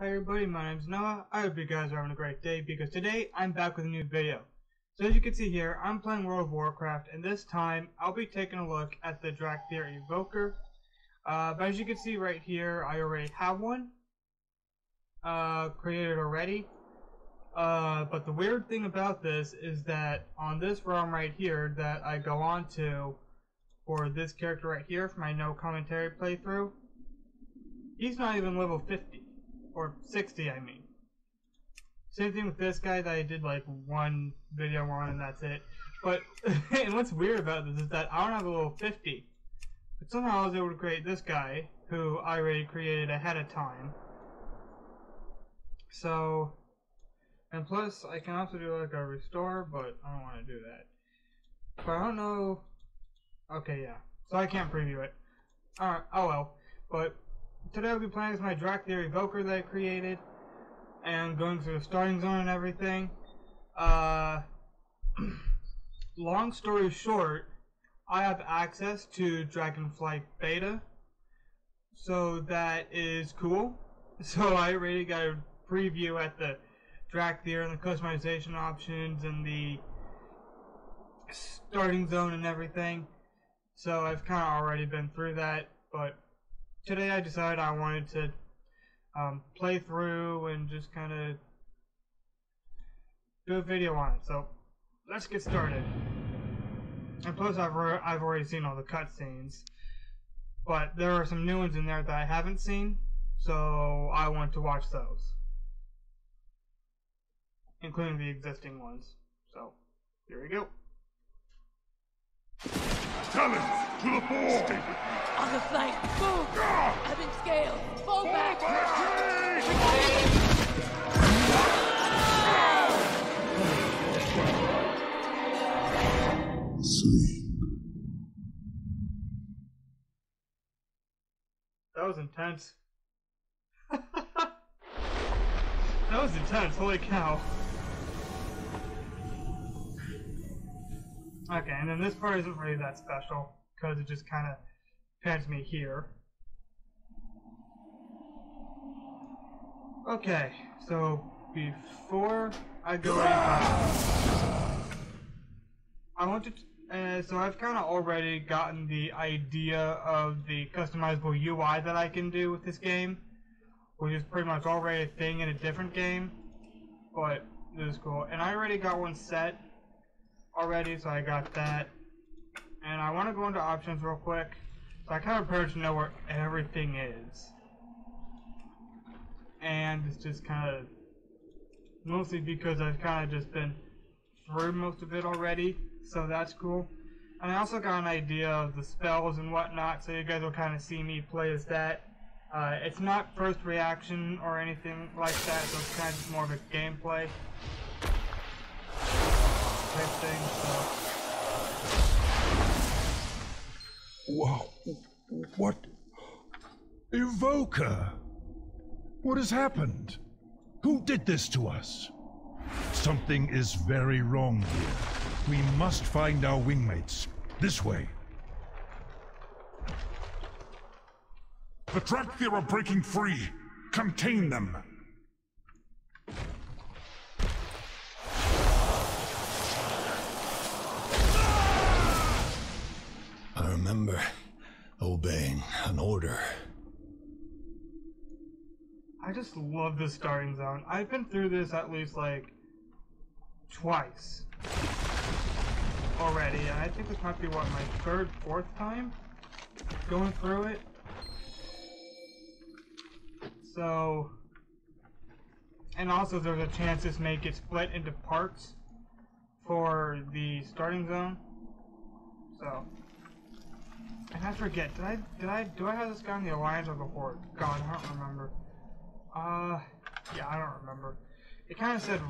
Hi everybody, my name's Noah. I hope you guys are having a great day because today I'm back with a new video. So as you can see here, I'm playing World of Warcraft, and this time I'll be taking a look at the Dracthyr Evoker. But as you can see right here, I already have one created already. But the weird thing about this is that on this realm right here that I go on to for this character right here for my no commentary playthrough, he's not even level 50. Or 60, I mean. Same thing with this guy that I did like one video on and that's it. But, and what's weird about this is that I don't have a level 50. But somehow I was able to create this guy, who I already created ahead of time. So, and plus I can also do like a restore, but I don't want to do that. But I don't know. Okay, yeah. So I can't preview it. Alright, oh well. But today I'll be playing with my Dracthyr Evoker that I created, and going through the starting zone and everything. Long story short, I have access to Dragonflight Beta, so that is cool. So I already got a preview at the Dracthyr and the customization options and the starting zone and everything. So I've kind of already been through that, but today I decided I wanted to play through and just kind of do a video on it. So let's get started. And plus I've already seen all the cutscenes, but there are some new ones in there that I haven't seen, so I want to watch those, including the existing ones. So here we go. Talons to the fore! On the flank, move! I've been scaled! Fall back! Sleep. That was intense. That was intense, holy cow. Okay, and then this part isn't really that special, because it just kind of pans me here. Okay, so before I go any further, I want to, so I've kind of already gotten the idea of the customizable UI that I can do with this game, which is pretty much already a thing in a different game, but this is cool. And I already got one set already, so I got that, and I want to go into options real quick, so I kind of prefer to know where everything is, and it's just kind of mostly because I've kind of just been through most of it already, so that's cool. And I also got an idea of the spells and whatnot, so you guys will kind of see me play as that. It's not first reaction or anything like that, so it's kind of more of a gameplay type thing, so. Wow, what? Evoker! What has happened? Who did this to us? Something is very wrong here. We must find our wingmates. This way. The Dracthyr are breaking free. Contain them. I remember obeying an order. I just love this starting zone. I've been through this at least like twice already, and I think this might be what, my fourth time going through it. So, and also there's a chance this may get split into parts for the starting zone. So. And I forget, do I have this guy in the Alliance or the Horde? God, I don't remember. Yeah, I don't remember. It kind of said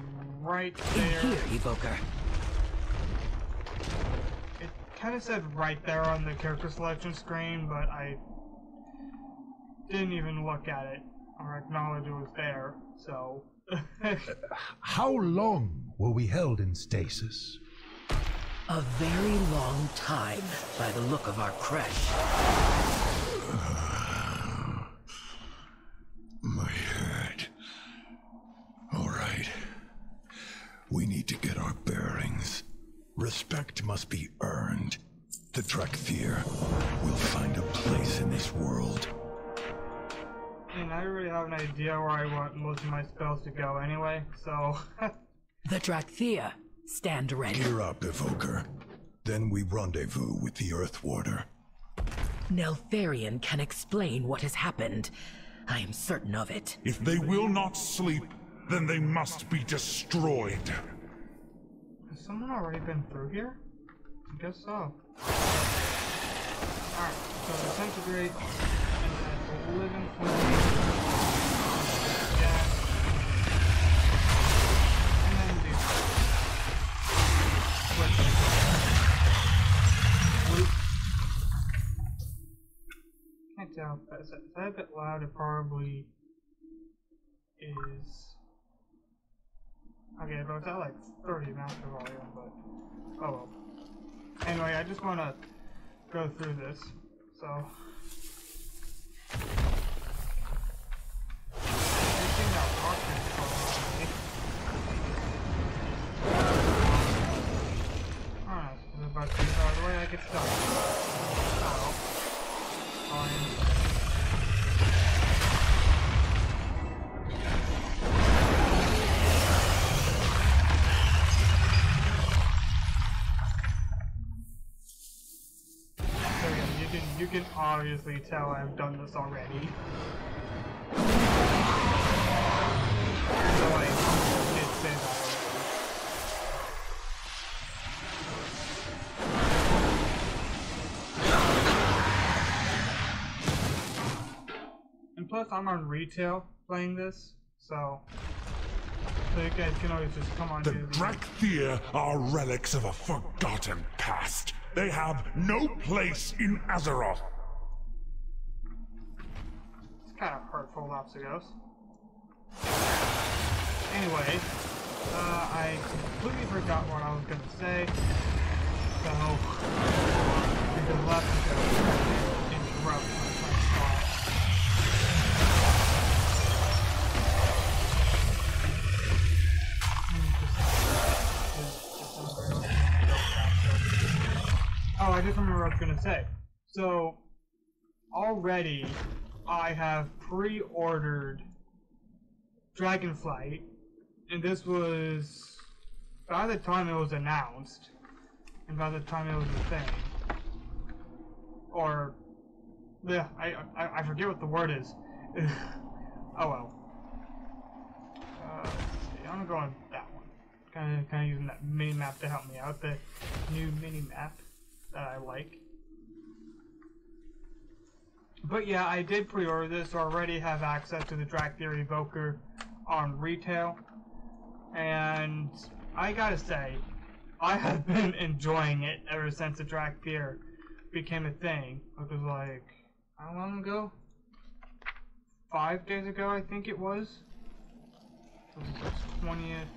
right there. Here, Evoker. It kind of said right there on the character selection screen, but I didn't even look at it or acknowledge it was there, so. How long were we held in stasis? A very long time, by the look of our creche. My head. need to get our bearings. Respect must be earned. The Dracthyr will find a place in this world. I mean, I really have an idea where I want most of my spells to go anyway, so... The Dracthyr, stand ready. Gear up, Evoker. Then we rendezvous with the Earth Warder. Neltharion can explain what has happened. I am certain of it. If they will not sleep, then they must be destroyed. Has someone already been through here? I guess so. Alright, so disintegrate, and then living for yeah. And then do switch. Can't tell, but is that a bit loud? It probably is. Okay, but it's at like 30 master volume, but oh well. Anyway, I just want to go through this, so... Alright, so there's about 2 out of the way, I get stuck. Ow. Fine. You can obviously tell I've done this already. So I did say that already. And plus I'm on retail playing this, so you guys can always just come on to the Dracthyr are relics of a forgotten past. They have no place in Azeroth. It's kind of hurtful, Lapsigos. Anyway, I completely forgot what I was going to say, so because Lapsigos interrupted my thought. Oh, I just remember what I was gonna say. So, already I have pre-ordered Dragonflight, and this was by the time it was announced, and by the time it was a thing, or yeah, I forget what the word is. Oh well. Let's see. I'm gonna go on that one. Kind of using that mini map to help me out. The new mini map that I like. But yeah, I did pre-order this, so I already have access to the Dracthyr Evoker on retail. And I gotta say, I have been enjoying it ever since the Dracthyr became a thing. It was like, how long ago? 5 days ago, I think it was. It was the 20th.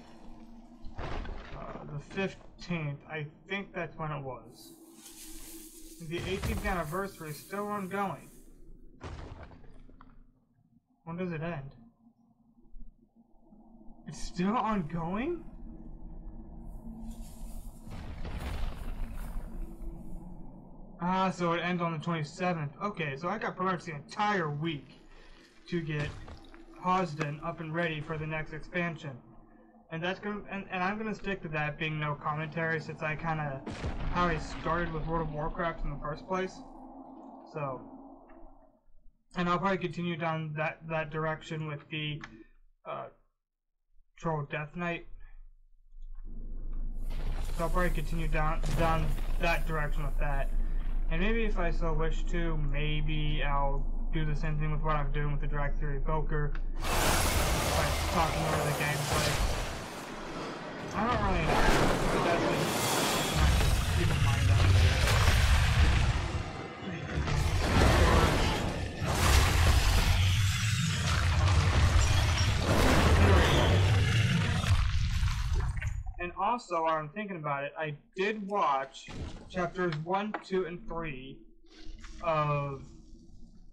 The 15th, I think that's when it was. The 18th anniversary is still ongoing. When does it end? It's still ongoing? Ah, so it ends on the 27th. Okay, so I got pretty much the entire week to get Hozdin up and ready for the next expansion. And that's gonna, and I'm gonna stick to that being no commentary, since I kind of how I started with World of Warcraft in the first place. So, and I'll probably continue down that direction with the Troll Death Knight. So I'll probably continue down that direction with that, and maybe if I so wish to, maybe I'll do the same thing with what I'm doing with the Dracthyr Evoker, like talking over the gameplay. I don't really know, but that's what you can mind on. And also, while I'm thinking about it, I did watch chapters 1, 2, and 3 of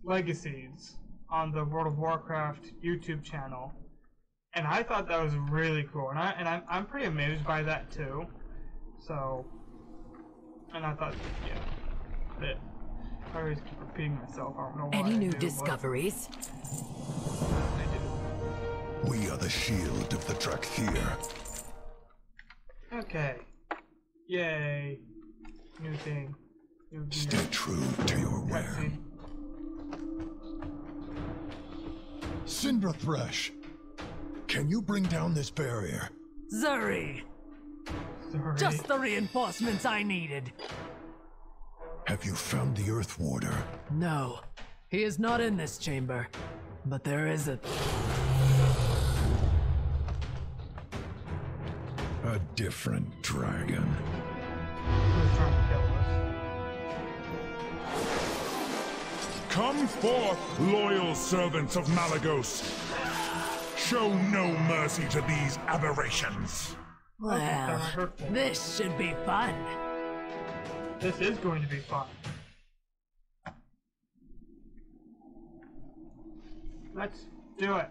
Legacies on the World of Warcraft YouTube channel. And I thought that was really cool, and I'm pretty amazed by that too. So, and I thought, yeah, that I always keep repeating myself. I don't know why. Any new discoveries? I do. We are the shield of the Dracthyr. Okay. Yay! New thing. New gear. Stay true to your wear. Syndra Thresh, can you bring down this barrier? Zuri! Just the reinforcements I needed. Have you found the Earth Warder? No. He is not in this chamber. But there is a different dragon. Come forth, loyal servants of Malagos. Show no mercy to these aberrations. Well, this should be fun. This is going to be fun. Let's do it.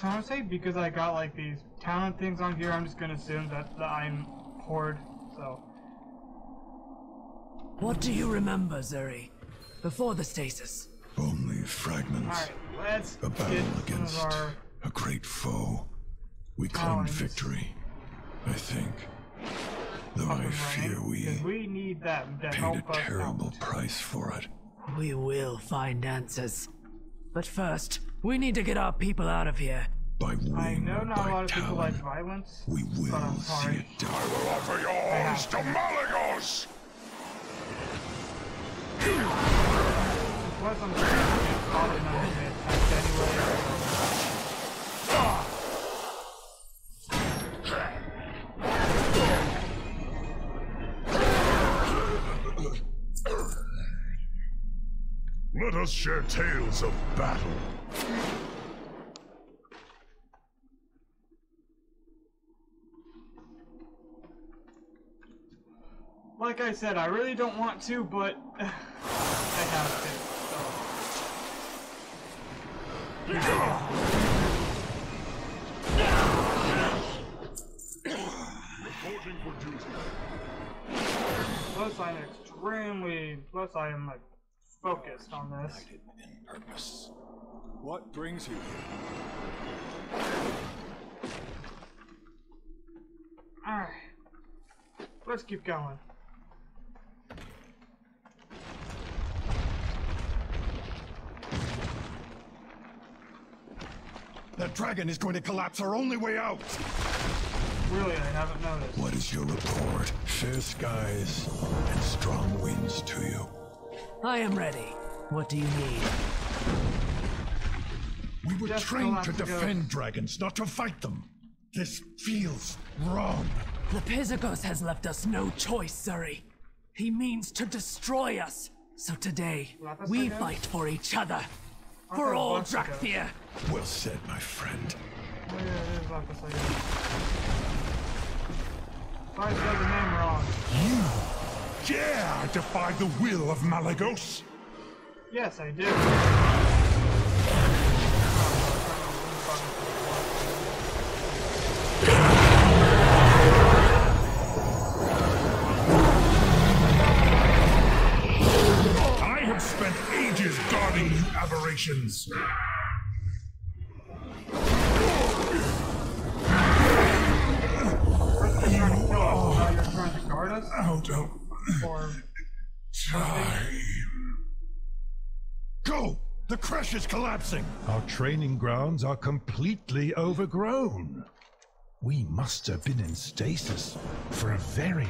So I'm gonna say, because I got like these talent things on here, I'm just gonna assume that I'm Horde, so. What do you remember, Zuri? Before the stasis? Only fragments. All right, let's a battle against a great foe. We claimed victory, I think. Though I fear we need that paid a terrible price for it. We will find answers. But first, we need to get our people out of here. By wing, I know not a lot of people like violence. We will see it done. I will offer your horns to Malagos! Plus, I'm probably not going to get attacked anyway. Let us share tales of battle. Like I said, I really don't want to, but I have to. Reporting for duty. Plus, I'm extremely. Plus, I am like focused on this. United in purpose. What brings you here? All right, let's keep going. That dragon is going to collapse our only way out! Really, I haven't noticed. What is your report? Fair skies and strong winds to you. I am ready. What do you need? We were trained to defend dragons, not to fight them. This feels wrong. Lapsigos has left us no choice, Zuri. He means to destroy us. So today, we fight for each other. For all Dracthyr! Well said, my friend. Oh yeah, it is Lapsigos. If I said the name wrong. You dare defy the will of Malagos? Yes, I do. I have spent ages guarding you aberrations. Out of time. Go! The Creche is collapsing! Our training grounds are completely overgrown. We must have been in stasis for a very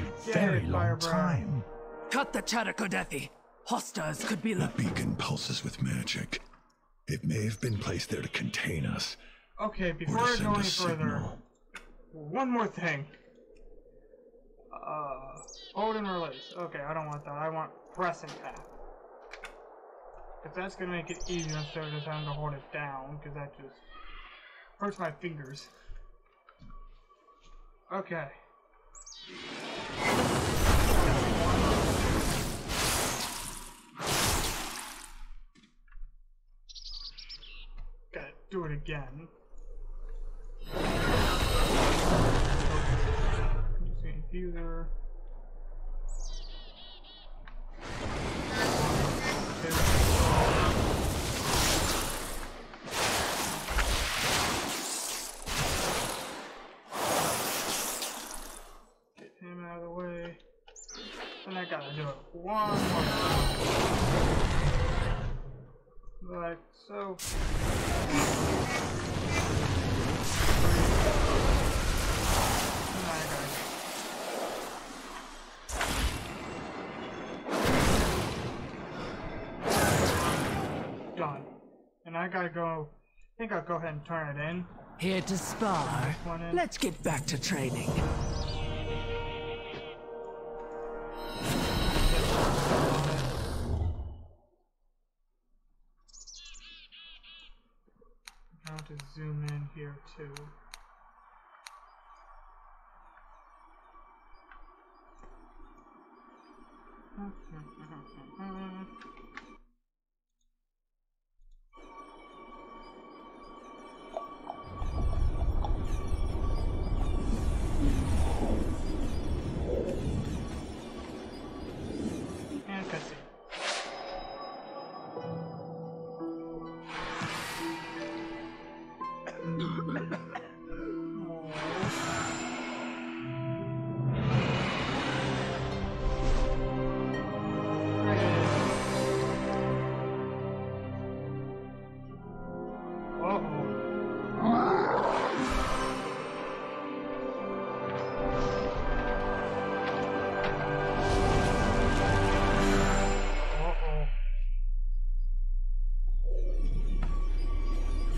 long time. Cut the chatter, Kodethi. Hostiles could be left. The beacon pulses with magic. It may have been placed there to contain us. Okay, before I go any further, one more thing. Hold and release. Okay, I don't want that. I want press and tap. If that's gonna make it easier instead of just having to hold it down, because that just hurts my fingers. Okay. Gotta do it again. Infuser. Get him out of the way. And I gotta do it one more time. Like so. And I gotta go. I think I'll go ahead and turn it in. Here to spar. Let's get back to training. I'll have to zoom in here too.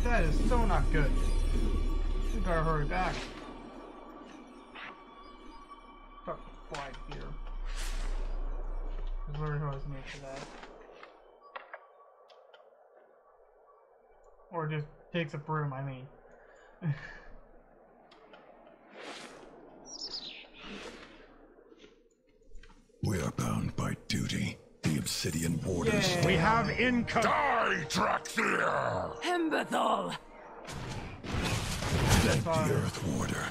That is so not good. We gotta hurry back. Fuck the flag here. There's literally who I was made for that. Or just takes a broom, I mean. We are bound by duty. The Obsidian Borders. Yeah. We have income. Die, Dracthyr! Emberthal! Thank the Earth Warder.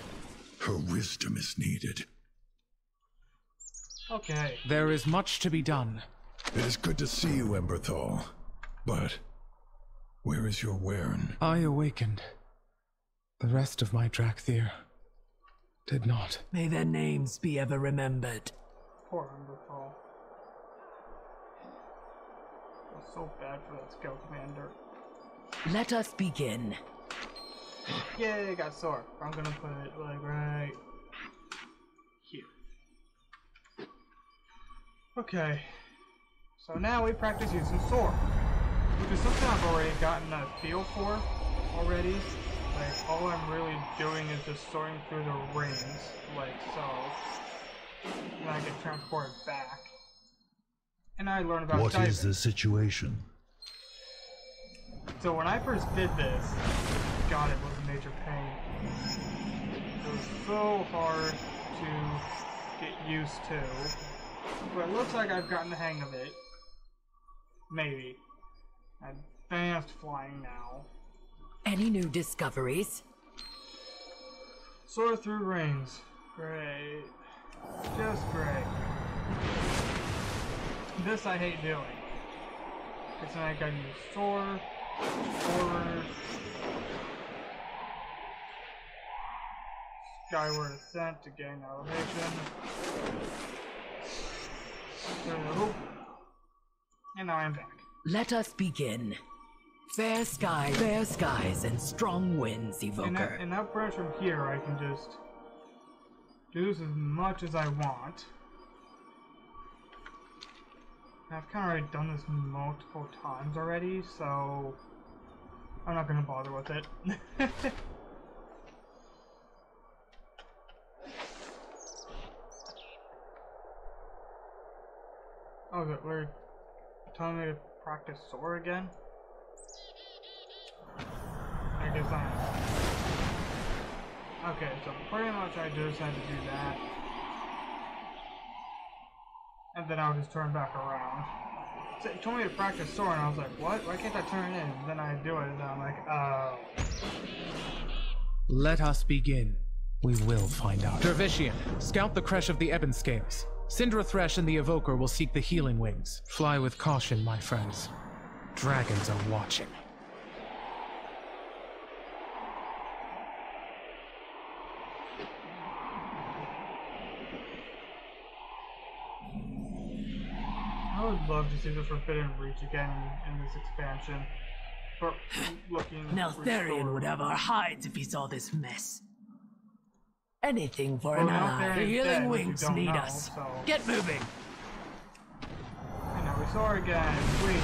Her wisdom is needed. Okay. There is much to be done. It is good to see you, Emberthal. But where is your Wern? I awakened. The rest of my Dracthyr did not. May their names be ever remembered. Poor Emberthal. So bad for that scout commander. Let us begin. Yay, I got sword. I'm gonna put it like right here. Okay. So now we practice using sword, which is something I've already gotten a feel for already. Like all I'm really doing is just soaring through the rings, like so. And I can transport it back. And I learned about diving. What is the situation? So when I first did this, God, it was a major pain. It was so hard to get used to. But it looks like I've gotten the hang of it. Maybe. Advanced flying now. Any new discoveries? Soar through rings. Great. Just great. This I hate doing. It's like I need sword, forward, skyward ascent to gain elevation. Turn the hoop, and now I'm back. Let us begin. Fair sky, fair skies, and strong winds, Evoker. And now perhaps from here I can just do this as much as I want. I've kind of already done this multiple times already, so I'm not going to bother with it. Oh, good. We're telling me to practice sword again? I guess I am. Okay, so pretty much I just had to do that. And then I'll just turn back around. So it told me to practice sword, and I was like, what? Why can't I turn it in? And then I do it, and I'm like, oh. Let us begin. We will find out. Dravishian, scout the Creche of the Ebon Scales. Syndra Thresh and the Evoker will seek the Healing Wings. Fly with caution, my friends. Dragons are watching. I would love to see the Forbidden Reach again in this expansion. But looking Neltharion would have our hides if he saw this mess. Anything for an ally. The Healing Wings need us. So. Get moving! And now we saw her again. Whee!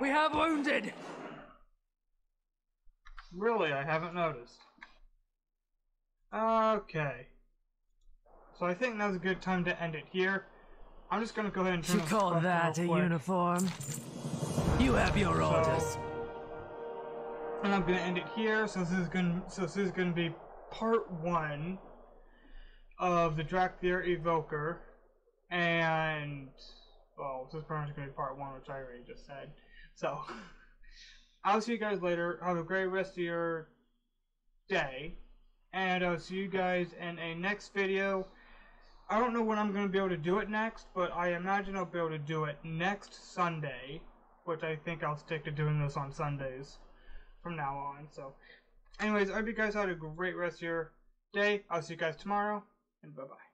We have wounded! Really, I haven't noticed. Okay. So I think that's a good time to end it here. I'm just going to go ahead and turn off the question real quick. You call that a uniform? You have your orders. And I'm going to end it here. So this is going to be part one of the Dracthyr Evoker. And, well, this is pretty much going to be part one, which I already just said. So, I'll see you guys later. Have a great rest of your day. And I'll see you guys in a next video. I don't know when I'm going to be able to do it next, but I imagine I'll be able to do it next Sunday, which I think I'll stick to doing this on Sundays from now on. So, anyways, I hope you guys had a great rest of your day. I'll see you guys tomorrow, and bye-bye.